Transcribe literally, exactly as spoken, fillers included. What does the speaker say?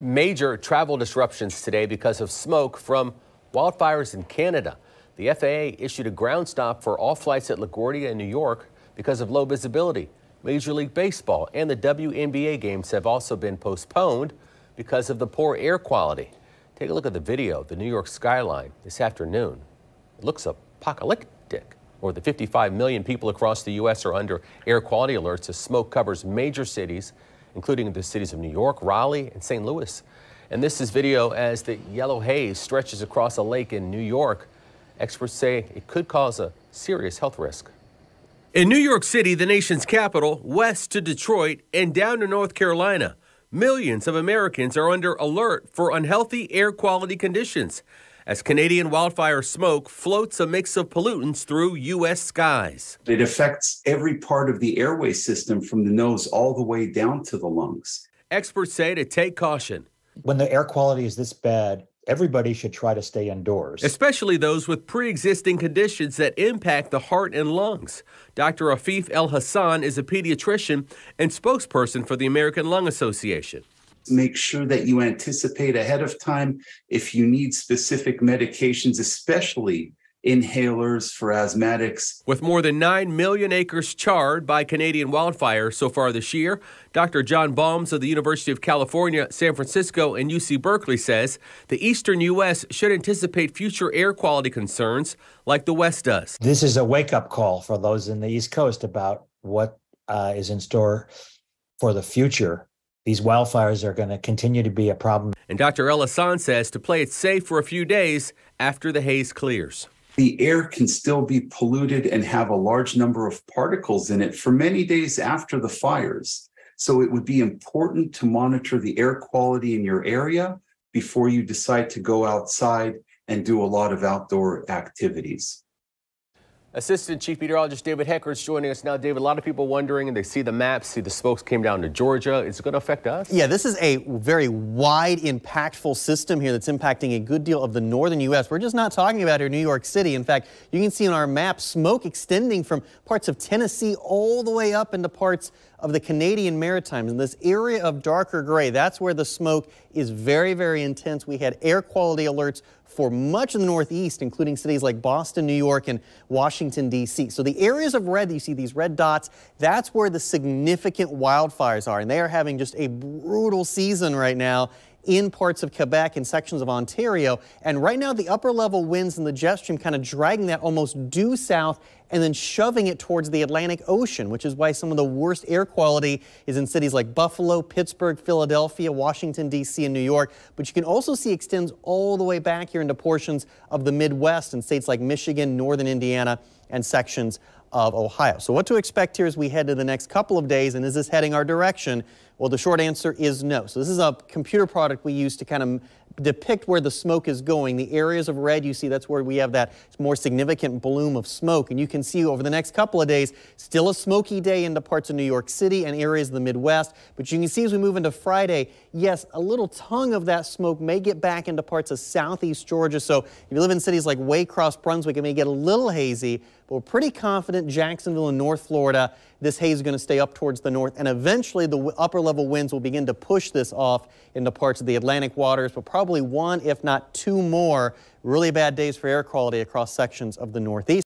Major travel disruptions today because of smoke from wildfires in Canada. The F A A issued a ground stop for all flights at LaGuardia in New York because of low visibility. Major League Baseball and the W N B A games have also been postponed because of the poor air quality. Take a look at the video of the New York skyline this afternoon. It looks apocalyptic. More than fifty-five million people across the U S are under air quality alerts as smoke covers major cities, including the cities of New York, Raleigh, and Saint Louis. And this is video as the yellow haze stretches across a lake in New York. Experts say it could cause a serious health risk. In New York City, the nation's capital, west to Detroit and down to North Carolina, millions of Americans are under alert for unhealthy air quality conditions as Canadian wildfire smoke floats a mix of pollutants through U S skies. It affects every part of the airway system from the nose all the way down to the lungs. Experts say to take caution. When the air quality is this bad, everybody should try to stay indoors. Especially those with pre-existing conditions that impact the heart and lungs. Doctor Afif El-Hassan is a pediatrician and spokesperson for the American Lung Association. Make sure that you anticipate ahead of time if you need specific medications, especially inhalers for asthmatics. With more than nine million acres charred by Canadian wildfires so far this year, Doctor John Balmes of the University of California, San Francisco, and U C Berkeley says the eastern U S should anticipate future air quality concerns like the West does. This is a wake-up call for those in the East Coast about what uh, is in store for the future. These wildfires are going to continue to be a problem. And Doctor El-Hassan says to play it safe for a few days after the haze clears. The air can still be polluted and have a large number of particles in it for many days after the fires. So it would be important to monitor the air quality in your area before you decide to go outside and do a lot of outdoor activities. Assistant Chief Meteorologist David Hecker is joining us now. David, a lot of people wondering, and they see the maps, see the smokes came down to Georgia. Is it going to affect us? Yeah, this is a very wide, impactful system here that's impacting a good deal of the northern U S We're just not talking about here New York City. In fact, you can see on our map smoke extending from parts of Tennessee all the way up into parts of the Canadian Maritimes. And this area of darker gray, that's where the smoke is very, very intense. We had air quality alerts for much of the Northeast, including cities like Boston, New York, and Washington, D C So the areas of red that you see, these red dots, that's where the significant wildfires are. And they are having just a brutal season right now in parts of Quebec and sections of Ontario. And right now, the upper level winds and the jet stream kind of dragging that almost due south and then shoving it towards the Atlantic Ocean, which is why some of the worst air quality is in cities like Buffalo, Pittsburgh, Philadelphia, Washington, D C, and New York. But you can also see extends all the way back here into portions of the Midwest and states like Michigan, northern Indiana, and sections of Ohio. So what to expect here as we head to the next couple of days, and is this heading our direction? Well, the short answer is no. So this is a computer product we use to kind of depict where the smoke is going. The areas of red you see, that's where we have that more significant bloom of smoke. And you can see over the next couple of days, still a smoky day into parts of New York City and areas of the Midwest. But you can see as we move into Friday, yes, a little tongue of that smoke may get back into parts of southeast Georgia. So if you live in cities like Waycross, Brunswick, it may get a little hazy, but we're pretty confident Jacksonville and North Florida, this haze is going to stay up towards the north, and eventually the upper level winds will begin to push this off into parts of the Atlantic waters, but probably one, if not two more really bad days for air quality across sections of the Northeast.